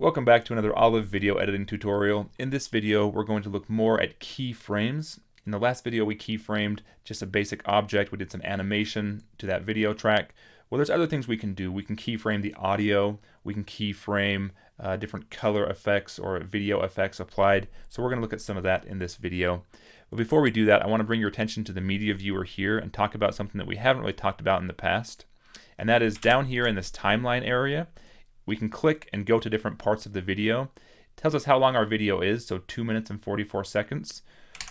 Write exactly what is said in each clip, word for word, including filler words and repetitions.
Welcome back to another Olive video editing tutorial. In this video, we're going to look more at keyframes. In the last video, we keyframed just a basic object. We did some animation to that video track. Well, there's other things we can do. We can keyframe the audio. We can keyframe uh, different color effects or video effects applied. So we're going to look at some of that in this video. But before we do that, I want to bring your attention to the media viewer here and talk about something that we haven't really talked about in the past. And that is down here in this timeline area. We can click and go to different parts of the video. It tells us how long our video is, so two minutes and forty-four seconds.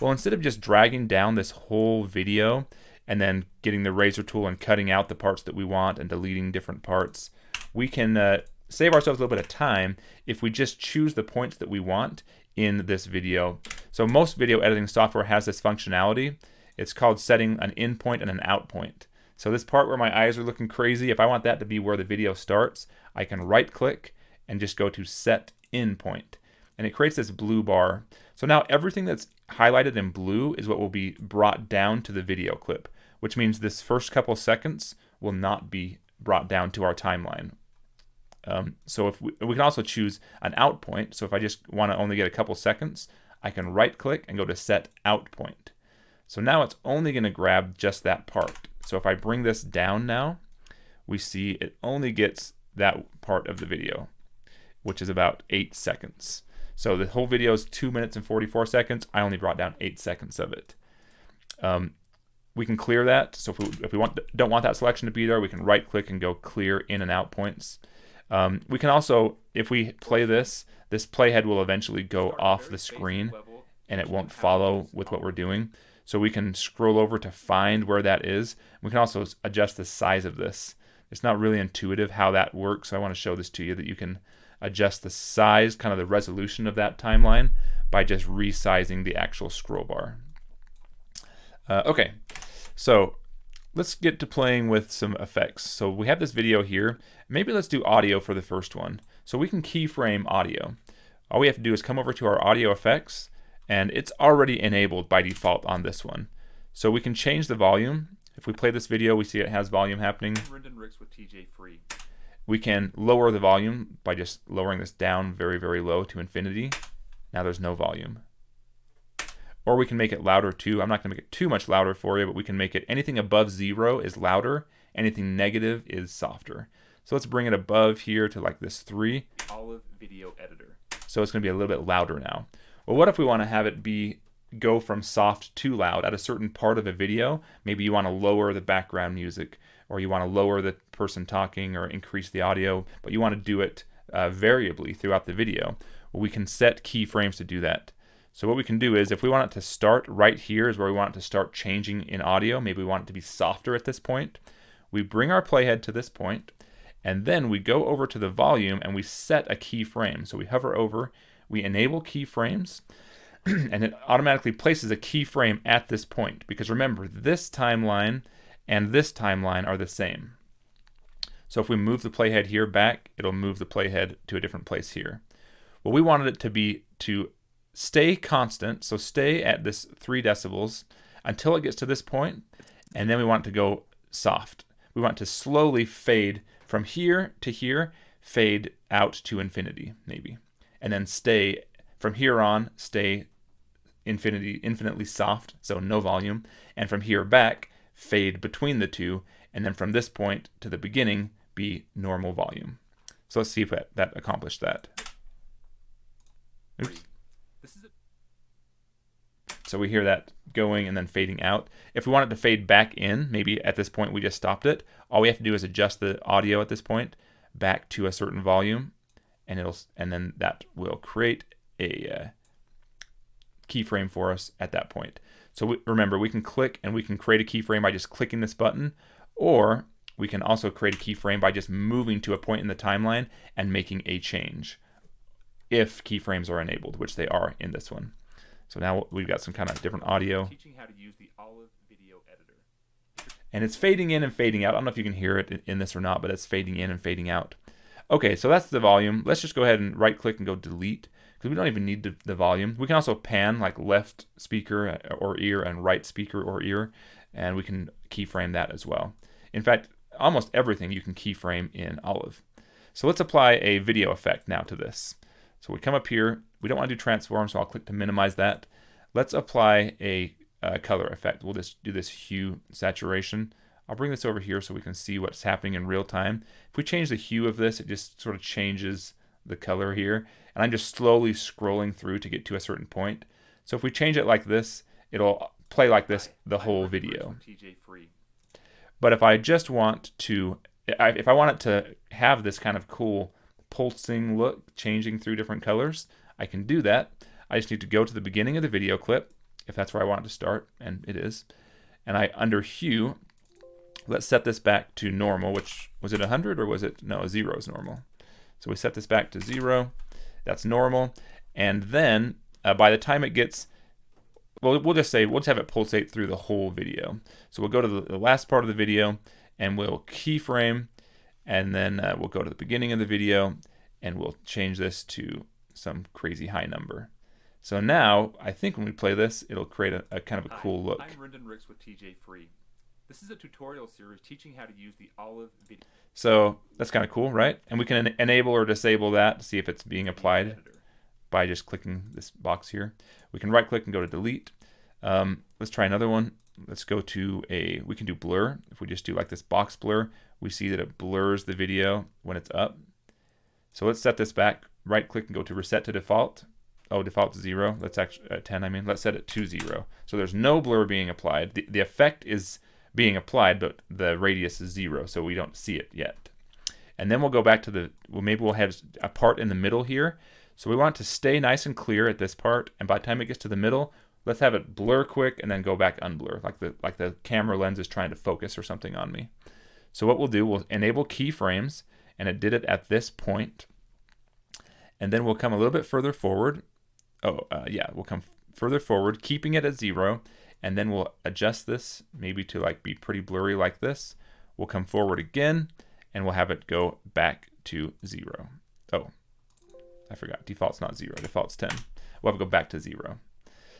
Well, instead of just dragging down this whole video and then getting the razor tool and cutting out the parts that we want and deleting different parts, we can uh, save ourselves a little bit of time if we just choose the points that we want in this video. So most video editing software has this functionality. It's called setting an in point and an out point. So this part where my eyes are looking crazy, if I want that to be where the video starts, I can right click and just go to set in point. And it creates this blue bar. So now everything that's highlighted in blue is what will be brought down to the video clip, which means this first couple seconds will not be brought down to our timeline. Um, so if we, we can also choose an out point. So if I just want to only get a couple seconds, I can right click and go to set out point. So now it's only going to grab just that part. So if I bring this down now, we see it only gets that part of the video, which is about eight seconds. So the whole video is two minutes and forty-four seconds. I only brought down eight seconds of it. Um, we can clear that. So if we, if we want, don't want that selection to be there, we can right click and go clear in and out points. Um, we can also, if we play this, this playhead will eventually go off the screen and it won't follow with what we're doing. So we can scroll over to find where that is. We can also adjust the size of this. It's not really intuitive how that works. So I want to show this to you that you can adjust the size, kind of the resolution of that timeline by just resizing the actual scroll bar. Uh, okay, so let's get to playing with some effects. So we have this video here. Maybe let's do audio for the first one. So we can keyframe audio. All we have to do is come over to our audio effects. And it's already enabled by default on this one. So we can change the volume. If we play this video, we see it has volume happening. Brandon Ricks with T J Free. We can lower the volume by just lowering this down very, very low to infinity. Now there's no volume. Or we can make it louder too. I'm not gonna make it too much louder for you, but we can make it anything above zero is louder, anything negative is softer. So let's bring it above here to like this three. Olive video editor. So it's gonna be a little bit louder now. Well, what if we want to have it be go from soft to loud at a certain part of a video? Maybe you want to lower the background music, or you want to lower the person talking, or increase the audio, but you want to do it uh, variably throughout the video. Well, we can set keyframes to do that. So what we can do is if we want it to start right here is where we want it to start changing in audio. Maybe we want it to be softer at this point. We bring our playhead to this point, and then we go over to the volume and we set a keyframe. So we hover over. We enable keyframes and it automatically places a keyframe at this point because remember this timeline and this timeline are the same. So if we move the playhead here back, it'll move the playhead to a different place here. Well, we wanted it to be to stay constant, so stay at this three decibels until it gets to this point, and then we want it to go soft. We want it to slowly fade from here to here, fade out to infinity maybe. And then stay from here on, stay infinity, infinitely soft, so no volume. And from here back, fade between the two. And then from this point to the beginning, be normal volume. So let's see if that, that accomplished that. Oops. This is a so we hear that going and then fading out. If we want it to fade back in, maybe at this point we just stopped it. All we have to do is adjust the audio at this point back to a certain volume. And it'll, and then that will create a uh, keyframe for us at that point. So we, remember, we can click and we can create a keyframe by just clicking this button, or we can also create a keyframe by just moving to a point in the timeline and making a change if keyframes are enabled, which they are in this one. So now we've got some kind of different audio. Teaching how to use the Olive video editor. And it's fading in and fading out. I don't know if you can hear it in this or not, but it's fading in and fading out. Okay, so that's the volume. Let's just go ahead and right click and go delete because we don't even need the, the volume. We can also pan like left speaker or ear and right speaker or ear, and we can keyframe that as well. In fact, almost everything you can keyframe in Olive. So let's apply a video effect now to this. So we come up here, we don't want to do transform, so I'll click to minimize that. Let's apply a uh, color effect. We'll just do this hue saturation. I'll bring this over here so we can see what's happening in real time. If we change the hue of this, it just sort of changes the color here. And I'm just slowly scrolling through to get to a certain point. So if we change it like this, it'll play like this the whole video. T J Free. But if I just want to, if I want it to have this kind of cool pulsing look, changing through different colors, I can do that. I just need to go to the beginning of the video clip, if that's where I want it to start, and it is. And I, under hue, let's set this back to normal, which, was it one hundred or was it, no, zero is normal. So we set this back to zero, that's normal. And then uh, by the time it gets, well, we'll just say, we'll just have it pulsate through the whole video. So we'll go to the, the last part of the video, and we'll keyframe, and then uh, we'll go to the beginning of the video, and we'll change this to some crazy high number. So now, I think when we play this, it'll create a, a kind of a cool look. I'm Brandon Ricks with T J Free. This is a tutorial series teaching how to use the Olive video. So that's kind of cool, right? And we can en enable or disable that to see if it's being applied by just clicking this box here. We can right-click and go to delete. Um, let's try another one. Let's go to a, we can do blur. If we just do like this box blur, we see that it blurs the video when it's up. So let's set this back, right-click and go to reset to default. Oh, default to zero, let's actually, uh, ten I mean, let's set it to zero. So there's no blur being applied. The, the effect is being applied, but the radius is zero, so we don't see it yet. And then we'll go back to the, well, maybe we'll have a part in the middle here. So we want it to stay nice and clear at this part, and by the time it gets to the middle, let's have it blur quick and then go back unblur, like the, like the camera lens is trying to focus or something on me. So what we'll do, we'll enable keyframes, and it did it at this point. And then we'll come a little bit further forward. Oh, uh, yeah, we'll come further forward, keeping it at zero, and then we'll adjust this maybe to like be pretty blurry like this. We'll come forward again, and we'll have it go back to zero. Oh, I forgot, default's not zero, default's ten. We'll have to go back to zero.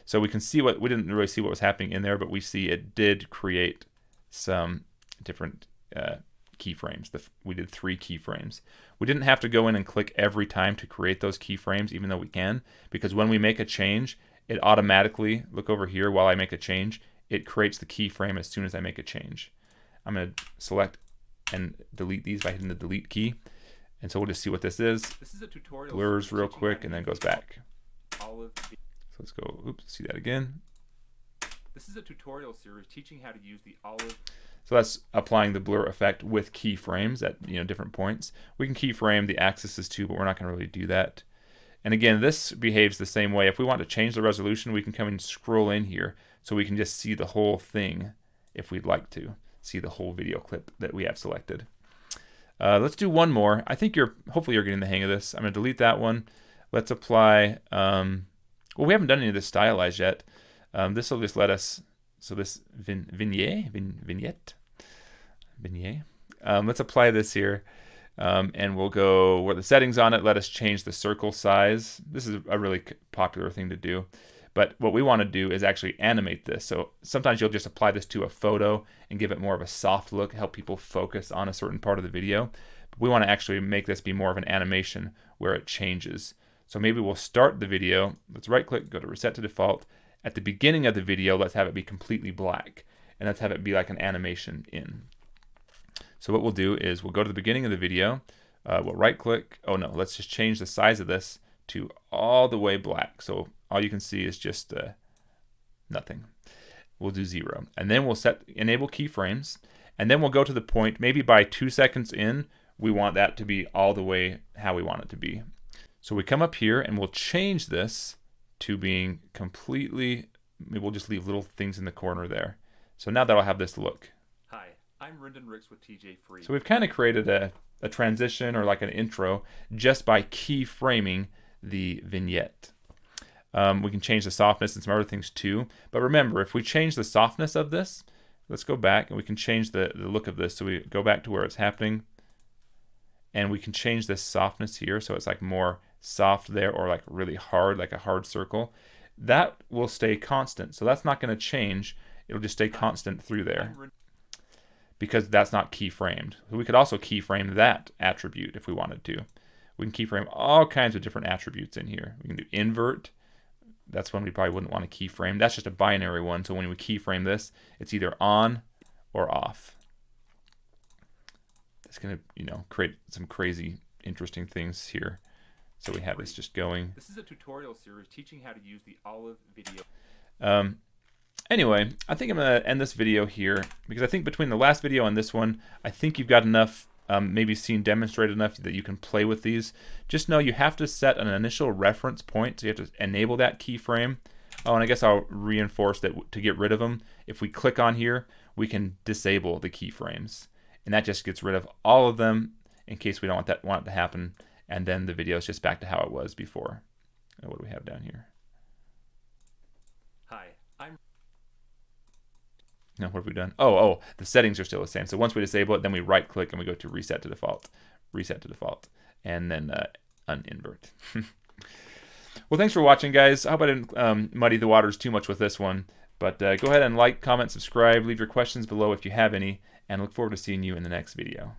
So we can see what, we didn't really see what was happening in there, but we see it did create some different uh, keyframes. The, we did three keyframes. We didn't have to go in and click every time to create those keyframes, even though we can, because when we make a change, it automatically, look over here while I make a change, it creates the keyframe as soon as I make a change. I'm gonna select and delete these by hitting the delete key. And so we'll just see what this is. This is a tutorial. Blurs real quick and then goes back. Olive. Let's go, oops, see that again. This is a tutorial series teaching how to use the Olive. So that's applying the blur effect with keyframes at, you know, different points. We can keyframe the axes too, but we're not gonna really do that. And again, this behaves the same way. If we want to change the resolution, we can come and scroll in here so we can just see the whole thing if we'd like to see the whole video clip that we have selected. Uh, let's do one more. I think you're, hopefully you're getting the hang of this. I'm gonna delete that one. Let's apply, um, well, we haven't done any of this stylized yet. Um, this will just let us, so this vin, vignette, vin, vignette, vignette. Um, let's apply this here, um, and we'll go where the settings on it, let us change the circle size. This is a really popular thing to do, but what we want to do is actually animate this. So sometimes you'll just apply this to a photo and give it more of a soft look, help people focus on a certain part of the video. But we want to actually make this be more of an animation where it changes. So maybe we'll start the video, let's right click, go to reset to default. At the beginning of the video, let's have it be completely black, and let's have it be like an animation in. So what we'll do is we'll go to the beginning of the video, uh, we'll right click, oh no, let's just change the size of this to all the way black. So all you can see is just uh, nothing. We'll do zero. And then we'll set enable keyframes, and then we'll go to the point, maybe by two seconds in, we want that to be all the way how we want it to be. So we come up here and we'll change this to being completely, maybe we'll just leave little things in the corner there. So now that'll have this look. Hi, I'm Brandon Ricks with T J Free. So we've kind of created a, a transition or like an intro just by keyframing the vignette. Um, we can change the softness and some other things too. But remember, if we change the softness of this, let's go back and we can change the, the look of this. So we go back to where it's happening and we can change this softness here. So it's like more soft there, or like really hard, like a hard circle. That will stay constant, so that's not going to change. It'll just stay constant through there. because that's not keyframed. We could also keyframe that attribute if we wanted to. We can keyframe all kinds of different attributes in here. We can do invert. That's one we probably wouldn't want to keyframe. That's just a binary one, so when we keyframe this, it's either on or off. It's gonna, you know, create some crazy, interesting things here. So we have this just going. This is a tutorial series teaching how to use the Olive video. Um, anyway, I think I'm gonna end this video here because I think between the last video and this one, I think you've got enough, um, maybe seen demonstrated enough that you can play with these. Just know you have to set an initial reference point, so you have to enable that keyframe. Oh, and I guess I'll reinforce that to get rid of them. If we click on here, we can disable the keyframes. And that just gets rid of all of them in case we don't want that want it to happen. And then the video is just back to how it was before. And what do we have down here? Hi, I'm. Now what have we done? Oh, oh, the settings are still the same. So once we disable it, then we right click and we go to reset to default, reset to default, and then uh, uninvert. Well, thanks for watching, guys. I hope I didn't um, muddy the waters too much with this one. But uh, go ahead and like, comment, subscribe, leave your questions below if you have any, and look forward to seeing you in the next video.